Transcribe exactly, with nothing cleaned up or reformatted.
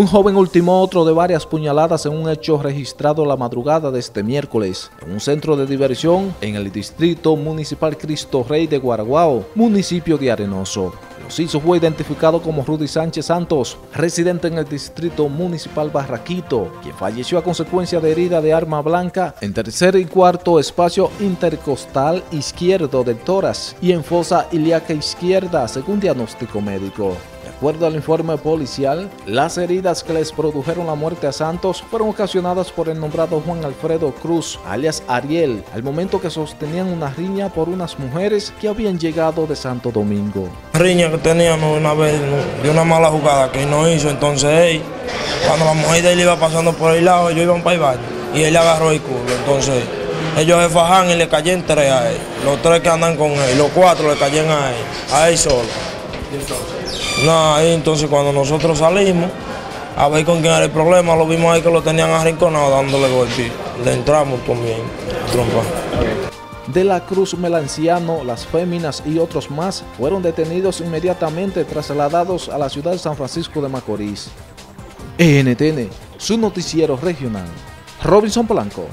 Un joven ultimó otro de varias puñaladas en un hecho registrado la madrugada de este miércoles en un centro de diversión en el distrito municipal Cristo Rey de Guaraguao, municipio de Arenoso. El occiso fue identificado como Rudy Sánchez Santos, residente en el distrito municipal Barraquito, quien falleció a consecuencia de herida de arma blanca en tercer y cuarto espacio intercostal izquierdo del tórax y en fosa ilíaca izquierda, según diagnóstico médico. De acuerdo al informe policial, las heridas que les produjeron la muerte a Santos fueron ocasionadas por el nombrado Juan Alfredo Cruz, alias Ariel, al momento que sostenían una riña por unas mujeres que habían llegado de Santo Domingo. Riña que teníamos una vez de una mala jugada que él no hizo, entonces él, cuando la mujer de él iba pasando por el lado, ellos iban para el baño y él agarró el culo, entonces ellos se fajan y le cayeron tres a él, los tres que andan con él, los cuatro le cayeron a él, a él solo. Entonces, no, ahí entonces cuando nosotros salimos a ver con quién era el problema, lo vimos ahí que lo tenían arrinconado dándole golpe. Le entramos también, trompa. De la Cruz Melanciano, las féminas y otros más fueron detenidos inmediatamente trasladados a la ciudad de San Francisco de Macorís. N T N, su noticiero regional. Robinson Blanco.